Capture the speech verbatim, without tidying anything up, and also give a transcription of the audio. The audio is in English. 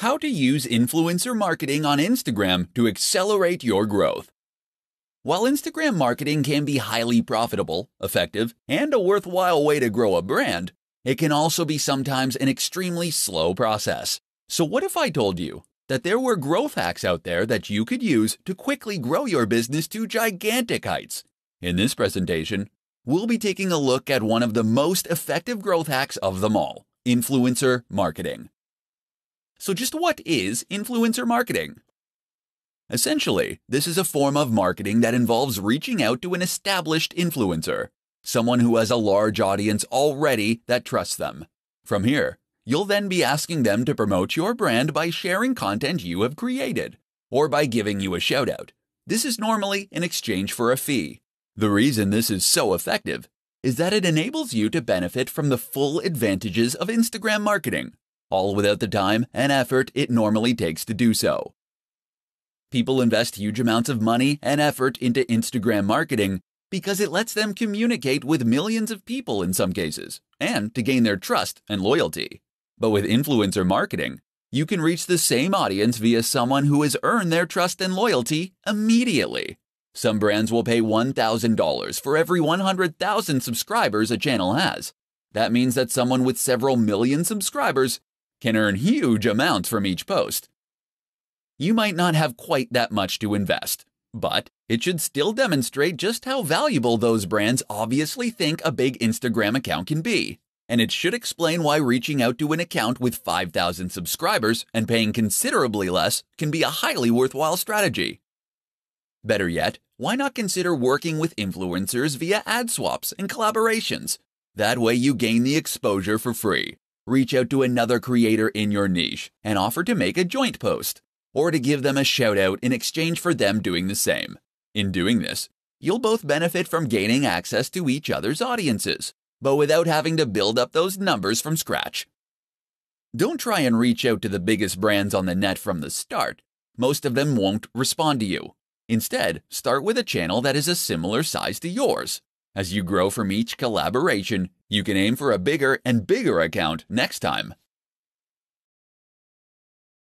How to use influencer marketing on Instagram to accelerate your growth. While Instagram marketing can be highly profitable, effective, and a worthwhile way to grow a brand, it can also be sometimes an extremely slow process. So what if I told you that there were growth hacks out there that you could use to quickly grow your business to gigantic heights? In this presentation, we'll be taking a look at one of the most effective growth hacks of them all, influencer marketing. So just what is influencer marketing? Essentially, this is a form of marketing that involves reaching out to an established influencer, someone who has a large audience already that trusts them. From here, you'll then be asking them to promote your brand by sharing content you have created, or by giving you a shout-out. This is normally in exchange for a fee. The reason this is so effective is that it enables you to benefit from the full advantages of Instagram marketing, all without the time and effort it normally takes to do so. People invest huge amounts of money and effort into Instagram marketing because it lets them communicate with millions of people in some cases, and to gain their trust and loyalty. But with influencer marketing, you can reach the same audience via someone who has earned their trust and loyalty immediately. Some brands will pay one thousand dollars for every one hundred thousand subscribers a channel has. That means that someone with several million subscribers can earn huge amounts from each post. You might not have quite that much to invest, but it should still demonstrate just how valuable those brands obviously think a big Instagram account can be. And it should explain why reaching out to an account with five thousand subscribers and paying considerably less can be a highly worthwhile strategy. Better yet, why not consider working with influencers via ad swaps and collaborations? That way you gain the exposure for free. Reach out to another creator in your niche and offer to make a joint post, or to give them a shout out in exchange for them doing the same. In doing this, you'll both benefit from gaining access to each other's audiences, but without having to build up those numbers from scratch. Don't try and reach out to the biggest brands on the net from the start. Most of them won't respond to you. Instead, start with a channel that is a similar size to yours. As you grow from each collaboration, you can aim for a bigger and bigger account next time.